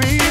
be.